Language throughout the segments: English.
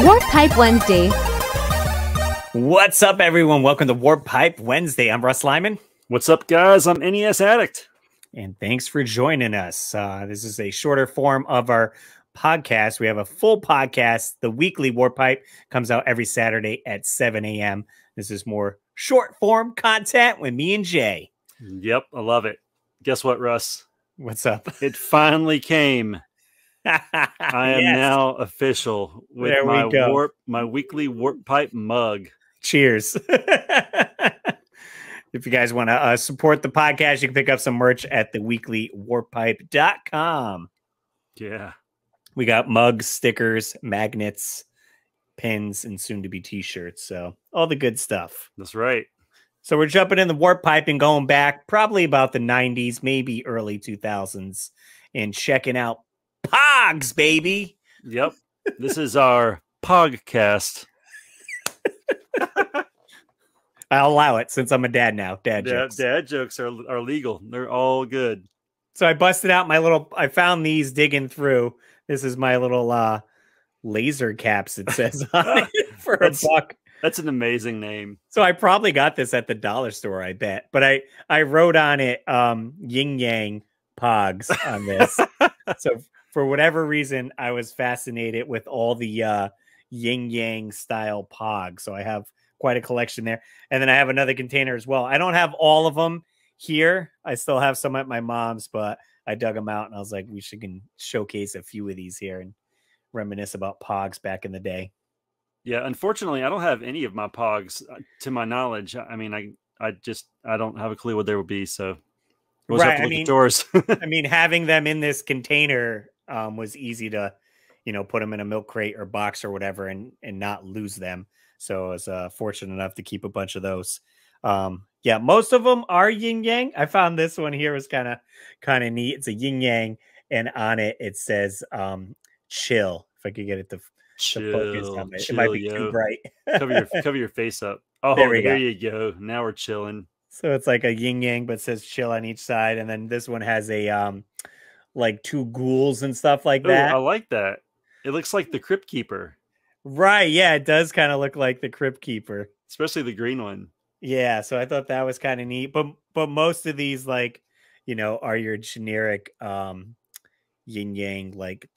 Warp Pipe Wednesday. What's up, everyone? Welcome to Warp Pipe Wednesday. I'm Russ Lyman. What's up, guys? I'm NES Addict. And thanks for joining us. This is a shorter form of our podcast. We have a full podcast. The Weekly Warp Pipe comes out every Saturday at 7 a.m. This is more short form content with me and Jay. Yep, I love it. Guess what, Russ? What's up? It finally came. I am now official with my weekly Warp Pipe mug. Cheers. If you guys want to support the podcast, you can pick up some merch at TheWeeklyWarpPipe.com. Yeah. We got mugs, stickers, magnets, pins, and soon-to-be t-shirts. So all the good stuff. That's right. So we're jumping in the Warp Pipe and going back probably about the 90s, maybe early 2000s, and checking out POGs, baby. Yep. This is our POGcast. I'll allow it since I'm a dad now. Dad jokes. Dad jokes are legal. They're all good. So I busted out my little, I found these digging through. This is my little laser caps, it says on it for a buck. That's an amazing name. So I probably got this at the dollar store, I bet. But I wrote on it yin yang pogs on this. So for whatever reason, I was fascinated with all the yin yang style pogs. So I have quite a collection there. And then I have another container as well. I don't have all of them here. I still have some at my mom's, but I dug them out and I was like, we should can showcase a few of these here and reminisce about pogs back in the day. Yeah, unfortunately, I don't have any of my pogs to my knowledge. I mean, I don't have a clue what they would be. So we'll have to look at yours. I mean, having them in this container was easy to, you know, put them in a milk crate or box or whatever and not lose them. So I was fortunate enough to keep a bunch of those. Yeah, most of them are yin yang. I found this one here was kind of neat. It's a yin yang, and on it it says chill. If I could get it to. Chill, it might be too bright. cover your face up. Oh, there you go. Now we're chilling. So it's like a yin yang, but says chill on each side. And then this one has a like two ghouls and stuff like that. I like that. It looks like the Crypt Keeper. Right. Yeah, it does kind of look like the Crypt Keeper, especially the green one. Yeah. So I thought that was kind of neat. But most of these, like, you know, are your generic yin yang, like.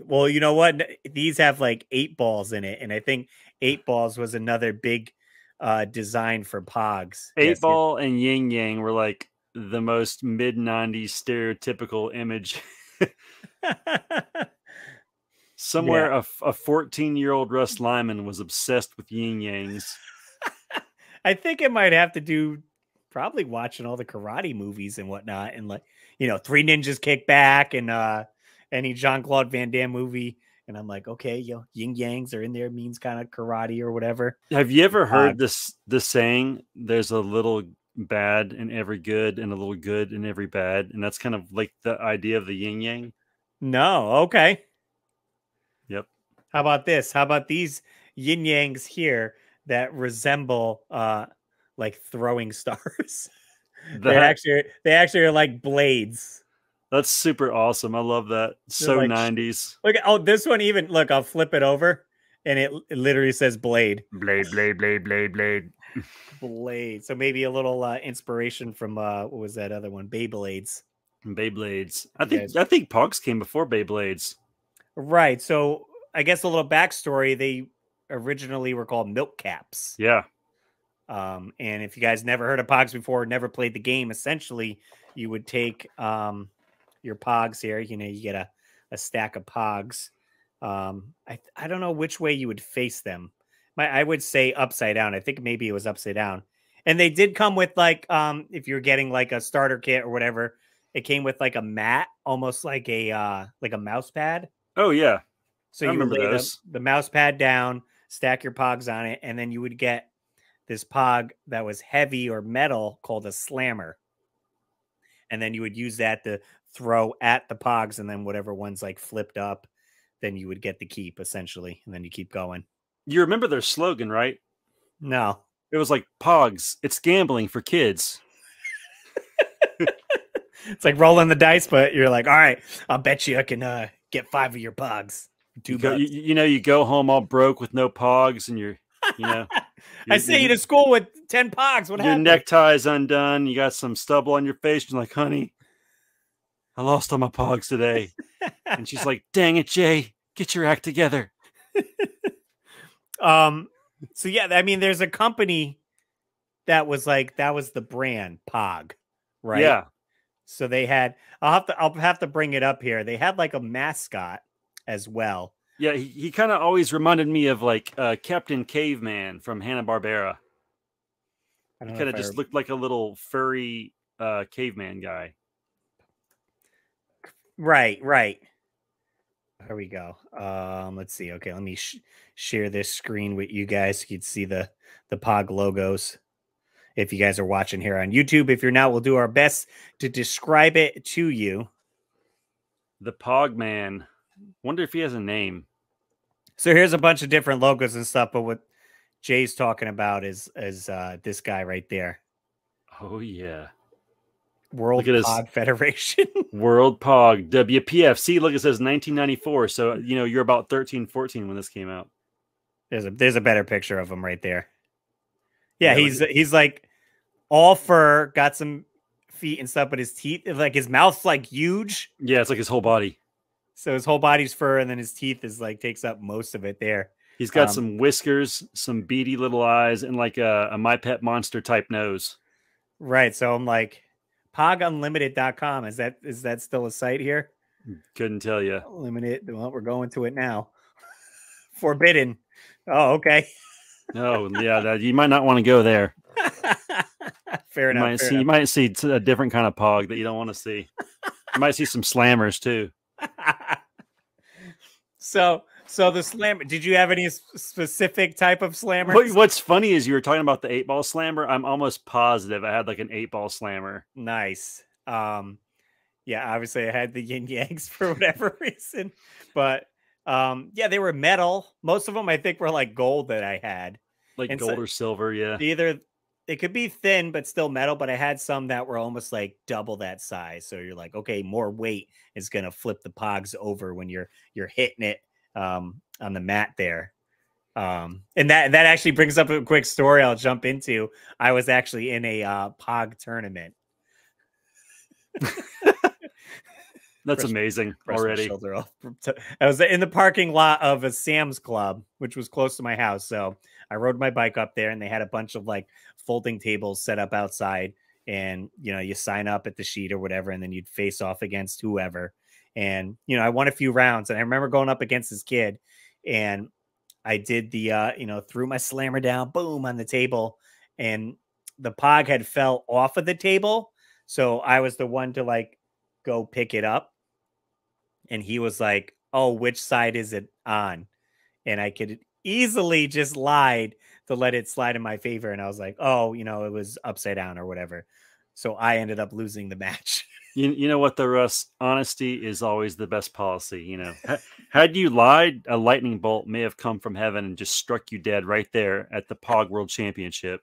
Well, you know what? These have like 8 balls in it. And I think 8 balls was another big design for Pogs. 8 ball and yin yang were like the most mid-90s stereotypical image. Somewhere a 14-year-old Russ Lyman was obsessed with yin yangs. I think it might have to do probably watching all the karate movies and whatnot. And like, you know, 3 Ninjas Kick Back and any Jean-Claude Van Damme movie. And I'm like, okay, yo, yin yangs are in there, means kind of karate or whatever. Have you ever heard this saying? There's a little bad in every good and a little good in every bad. And that's kind of like the idea of the yin yang. No. Okay. Yep. How about this? How about these yin yangs here that resemble like throwing stars? they actually are like blades. That's super awesome. I love that. So like, 90s. Look, oh, this one even, look, I'll flip it over, and it literally says blade. Blade, blade, blade, blade, blade. Blade. So maybe a little inspiration from, what was that other one? Beyblades. Beyblades. I think Pogs came before Beyblades. Right. So I guess a little backstory, they originally were called milk caps. Yeah. And if you guys never heard of Pogs before, never played the game, essentially, you would take... your pogs here, you know, you get a stack of pogs. I don't know which way you would face them. I would say upside down. I think maybe it was upside down. And they did come with like, if you're getting like a starter kit or whatever, it came with like a mat, almost like a mouse pad. Oh yeah. So you would lay the mouse pad down, stack your pogs on it, and then you would get this pog that was heavy or metal called a slammer. And then you would use that to throw at the pogs, and then whatever one's like flipped up, then you would get the keep essentially, and then you keep going. You remember their slogan, right? No. It was like, Pogs, it's gambling for kids. It's like rolling the dice, but you're like, all right, I'll bet you I can get 5 of your pogs. You go home all broke with no pogs, and you're, you know. I sent you to school with 10 pogs. What happened? Your necktie undone. You got some stubble on your face. You're like, honey, I lost all my pogs today. And she's like, dang it, Jay, get your act together. So yeah, I mean, there's a company that was like, that was the brand POG, right? Yeah. So they had, I'll have to bring it up here. They had like a mascot as well. Yeah, he kind of always reminded me of like Captain Caveman from Hanna Barbera. He kind of just looked like a little furry caveman guy. Right, right. There we go. Let's see. Okay, let me share this screen with you guys so you can see the POG logos. If you guys are watching here on YouTube, if you're not, we'll do our best to describe it to you. The POG Man. Wonder if he has a name. So here's a bunch of different logos and stuff, but what Jay's talking about is this guy right there. Oh yeah. World Pog Federation. World Pog, WPF. See, look, it says 1994. So, you know, you're about 13, 14 when this came out. There's a better picture of him right there. Yeah, yeah, he's like all fur, got some feet and stuff, but his teeth, like his mouth's like huge. Yeah, it's like his whole body. So his whole body's fur, and then his teeth is like takes up most of it there. He's got some whiskers, some beady little eyes, and like a My Pet Monster type nose. Right. So I'm like, POGunlimited.com. Is that still a site here? Couldn't tell you. Limited. Well, we're going to it now. Forbidden. Oh, okay. Oh, yeah. You might not want to go there. Fair enough. You might see a different kind of POG that you don't want to see. You might see some slammers too. So the slammer, did you have any specific type of slammer? What's funny is you were talking about the 8-ball slammer. I'm almost positive I had like an 8-ball slammer. Nice. Yeah, obviously I had the yin yangs for whatever reason, but yeah, they were metal. Most of them I think were like gold that I had, like, and gold or silver. Yeah, either it could be thin but still metal, but I had some that were almost like double that size. So you're like, okay, more weight is going to flip the pogs over when you're hitting it on the mat there. And that actually brings up a quick story I'll jump into. I was actually in a POG tournament. That's amazing already. I was in the parking lot of a Sam's Club, which was close to my house. So I rode my bike up there, and they had a bunch of like folding tables set up outside. And, you know, you sign up at the sheet or whatever, and then you'd face off against whoever. And, you know, I won a few rounds, and I remember going up against this kid, and I did the, you know, threw my slammer down, boom, on the table. And the POG had fell off of the table. So I was the one to like go pick it up. And he was like, oh, which side is it on? And I could easily just lied to let it slide in my favor. And I was like, oh, you know, it was upside down or whatever. So I ended up losing the match. You know what, though, Russ? Honesty is always the best policy. You know, had you lied, a lightning bolt may have come from heaven and just struck you dead right there at the POG World Championship.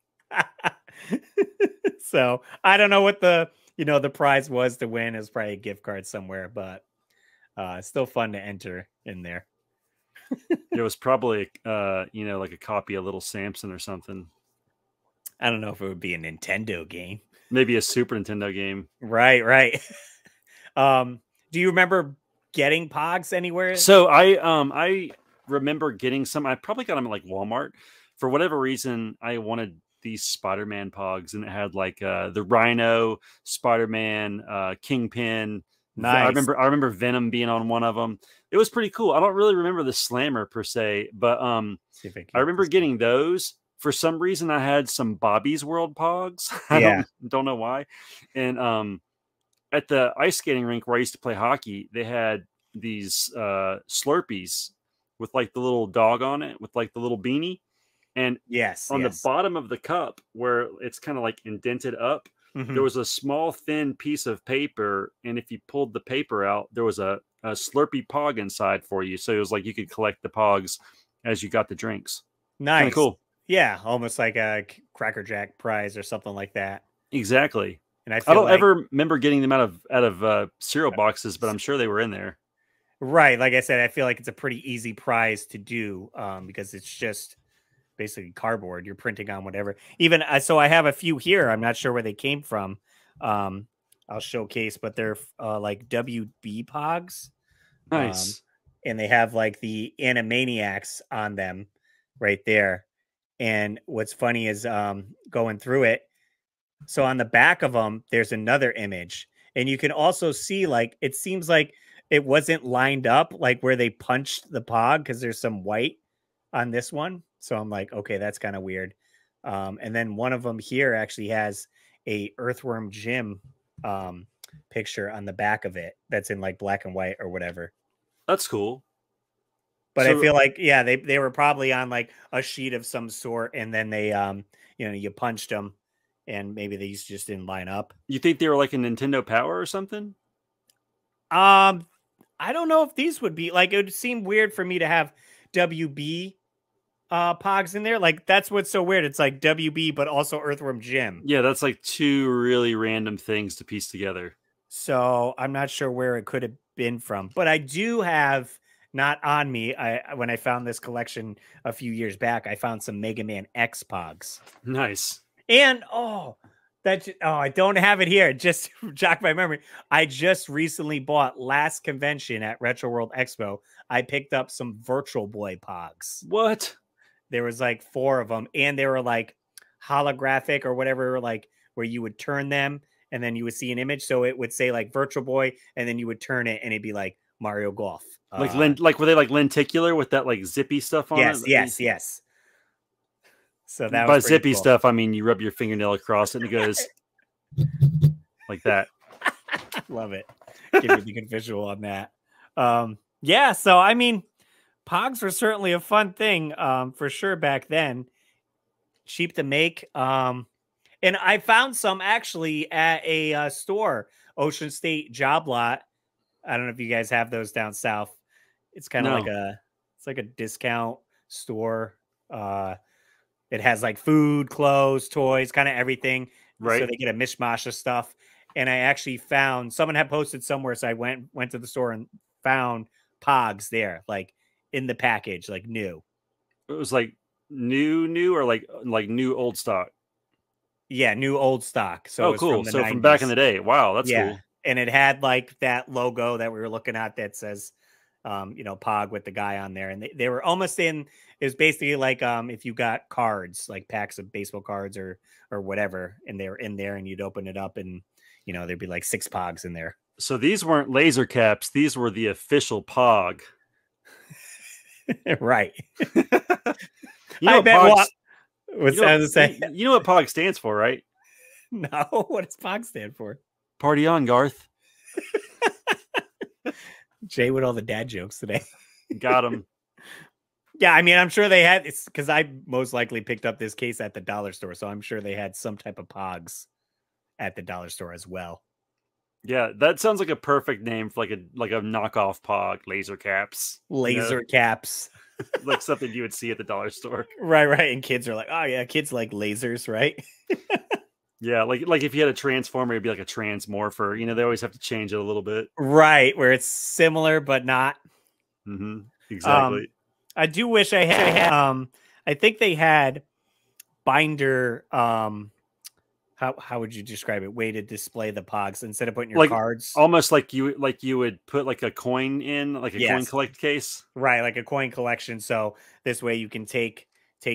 So I don't know what the, you know, the prize was to win. It was probably a gift card somewhere, but it's still fun to enter in there. There was probably, you know, like a copy of Little Samson or something. I don't know if it would be a Nintendo game. Maybe a Super Nintendo game. Right, right. Do you remember getting POGs anywhere? So I remember getting some. I probably got them at like Walmart. For whatever reason, I wanted these Spider-Man POGs, and it had like the Rhino, Spider-Man, Kingpin. Nice. I remember Venom being on one of them. It was pretty cool. I don't really remember the slammer per se, but I remember getting those. For some reason, I had some Bobby's World POGs. I don't know why. And at the ice skating rink where I used to play hockey, they had these Slurpees with like the little dog on it, with like the little beanie. And on the bottom of the cup, where it's kind of like indented up, there was a small thin piece of paper, and if you pulled the paper out, there was a Slurpee POG inside for you. So it was like you could collect the POGs as you got the drinks. Nice. Kinda cool. Yeah, almost like a Cracker Jack prize or something like that. Exactly. And I don't ever remember getting them out of cereal boxes, but I'm sure they were in there. Right. Like I said, I feel like it's a pretty easy prize to do because it's just basically cardboard. You're printing on whatever. Even so, I have a few here. I'm not sure where they came from. I'll showcase, but they're like WB Pogs. Nice. And they have like the Animaniacs on them right there. And what's funny is going through it. So on the back of them, there's another image. And you can also see, like, it seems like it wasn't lined up, like where they punched the Pog, because there's some white on this one. So I'm like, okay, that's kind of weird. And then one of them here actually has a Earthworm Jim picture on the back of it that's in like black and white or whatever. That's cool. But so, I feel like, yeah, they were probably on like a sheet of some sort, and then they, you know, you punched them, and maybe these just didn't line up. You think they were like a Nintendo Power or something? I don't know if these would be like, it would seem weird for me to have WB Pogs in there. Like, that's what's so weird. It's like WB, but also Earthworm Jim. Yeah, that's like two really random things to piece together. So I'm not sure where it could have been from, but I do have, not on me, when I found this collection a few years back, I found some Mega Man X Pogs. Nice. And I don't have it here. Just jog my memory. I just recently bought last convention at Retro World Expo. I picked up some Virtual Boy Pogs. What? There was like 4 of them, and they were like holographic or whatever, like where you would turn them and then you would see an image. So it would say like Virtual Boy, and then you would turn it and it'd be like Mario Golf. Like were they like lenticular with that like zippy stuff on it? Yes. So that by was zippy cool. stuff, I mean you rub your fingernail across it and it goes like that. Love it. Give me the good visual on that. Yeah, so I mean, Pogs were certainly a fun thing for sure back then. Cheap to make. And I found some actually at a store, Ocean State Job Lot. I don't know if you guys have those down south. It's kind of like it's like a discount store. It has like food, clothes, toys, kind of everything. Right. So they get a mishmash of stuff. And I actually found, someone had posted somewhere, so I went to the store and found Pogs there, like in the package, like new. It was like new, or like new old stock. Yeah, new old stock. So oh, cool. So 90s. From back in the day. Wow, that's cool. And it had like that logo that we were looking at that says, you know, Pog with the guy on there. And they were almost in, it was basically like if you got cards, like packs of baseball cards or whatever, and they were in there, and you'd open it up and, you know, there'd be like 6 Pogs in there. So these weren't laser caps. These were the official Pog. Right. You know what Pog stands for, right? No, what does Pog stand for? Party on, Garth. Jay with all the dad jokes today. Got him. Yeah, I mean, I'm sure they had, it's because I most likely picked up this case at the dollar store, so I'm sure they had some type of Pogs at the dollar store as well. Yeah, that sounds like a perfect name for like a knockoff Pog, laser caps. Laser caps. Like something you would see at the dollar store. Right. And kids are like, oh yeah, kids like lasers, right? Yeah, like if you had a transformer, it'd be like a transmorpher. You know, they always have to change it a little bit. Right, where it's similar but not. Mm-hmm, exactly. I do wish I had. I think they had binder. How would you describe it? Way to display the Pogs instead of putting your like, cards. Almost like you would put like a coin in, like a coin collect case. Right, like a coin collection. So this way you can take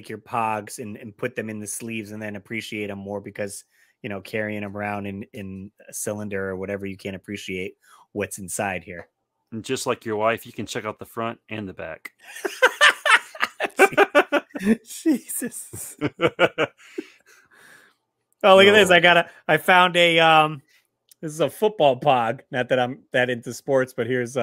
your Pogs and put them in the sleeves and then appreciate them more, because, you know, carrying them around in a cylinder or whatever, you can't appreciate what's inside here. And just like your wife, you can check out the front and the back. Jesus. Oh, look at this. I found this is a football Pog. Not that I'm that into sports, but here's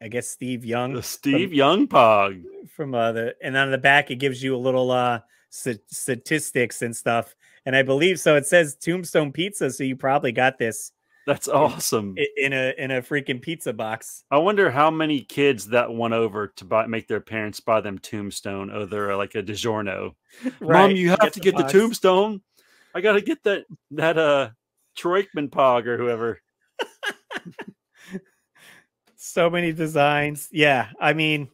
I guess Steve Young. The Steve Young Pog. From and on the back, it gives you a little statistics and stuff. And I believe so. It says Tombstone Pizza, so you probably got this. That's awesome. In a freaking pizza box. I wonder how many kids that went over to make their parents buy them Tombstone, or they're like a DiGiorno. Right. Mom, you have to get the Tombstone. I gotta get that Troikman Pog or whoever. So many designs. Yeah, I mean,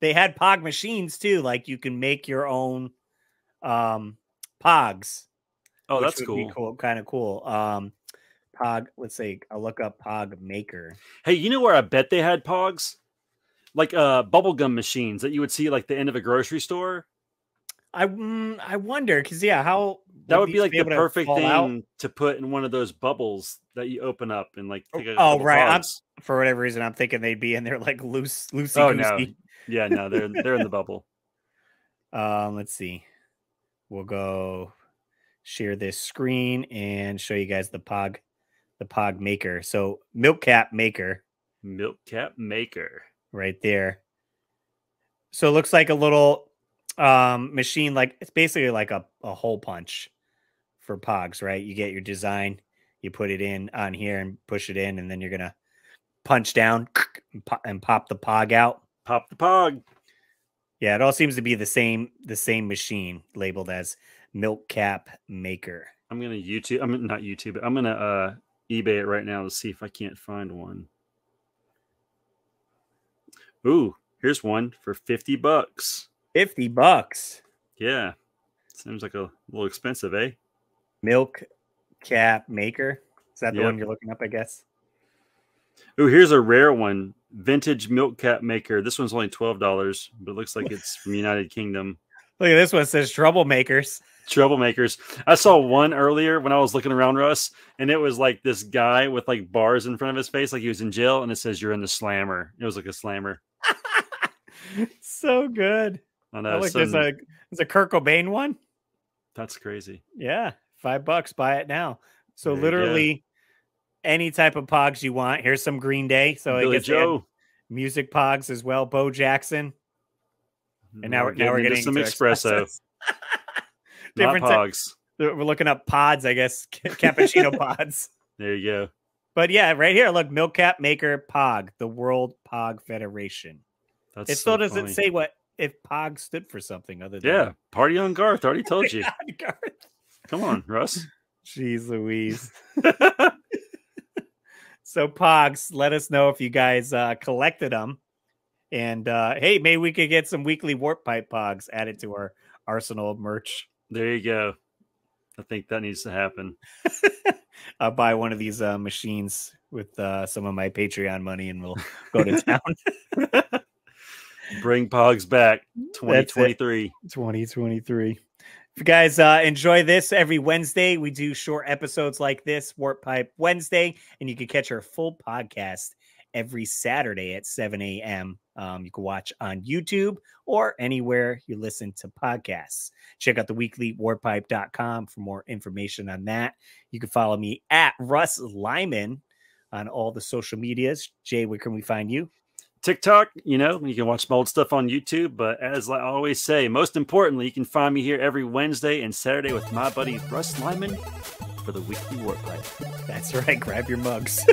they had POG machines too. Like you can make your own POGs. Oh, that's cool. Kind of cool. POG, let's see. I'll look up POG maker. Hey, you know where I bet they had POGs? Like bubblegum machines that you would see like the end of a grocery store. I wonder, because yeah, how that would be like the perfect thing to put in one of those bubbles that you open up and like take a for whatever reason I'm thinking they'd be in there like loosey-goosey. Oh no, yeah, no, they're in the bubble. Let's see, we'll go share this screen and show you guys the POG maker. So milk cap maker right there. So it looks like a little machine, like it's basically like a hole punch for POGs, right? You get your design, you put it in on here and push it in, and then you're gonna punch down and pop the POG out. Pop the POG. Yeah, it all seems to be the same machine labeled as Milk Cap Maker. I'm gonna I'm gonna eBay it right now to see if I can't find one. Ooh, here's one for $50. $50. Yeah. Seems like a little expensive, eh? Milk Cap Maker. Is that the one you're looking up, I guess? Ooh, here's a rare one. Vintage Milk Cap Maker. This one's only $12, but it looks like it's from the United Kingdom. Look at this one. It says Troublemakers. Troublemakers. I saw one earlier when I was looking around, Russ, and it was like this guy with like bars in front of his face, like he was in jail, and it says, "You're in the slammer." It was like a slammer. So good. I know. Like there's a Kurt Cobain one. That's crazy. Yeah. $5. Buy it now. So literally any type of POGs you want. Here's some Green Day. So Billy Joe. Music POGs as well. Bo Jackson. And now we're getting some espresso. Different POGs. We're looking up pods, I guess. Cappuccino pods. There you go. But yeah, right here. Look, Milk Cap Maker POG, the World Pog Federation. That's it still so doesn't say what if POG stood for something other than Party on Garth. I already told you. Come on, Russ. Jeez Louise. So POGs, let us know if you guys collected them. And hey, maybe we could get some weekly Warp Pipe POGs added to our arsenal of merch. There you go. I think that needs to happen. I'll buy one of these machines with some of my Patreon money and we'll go to town. Bring POGs back 2023. 2023. If you guys enjoy this, every Wednesday we do short episodes like this, Warp Pipe Wednesday, and you can catch our full podcast every Saturday at 7 a.m. You can watch on YouTube or anywhere you listen to podcasts. Check out theweeklywarpipe.com for more information on that. You can follow me at Russ Lyman on all the social medias. Jay, where can we find you? TikTok, you know, you can watch my old stuff on YouTube. But as I always say, most importantly, you can find me here every Wednesday and Saturday with my buddy Russ Lyman for the Weekly Warp Pipe. That's right. Grab your mugs.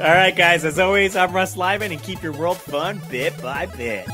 All right, guys. As always, I'm Russ Lyman, and keep your world fun bit by bit.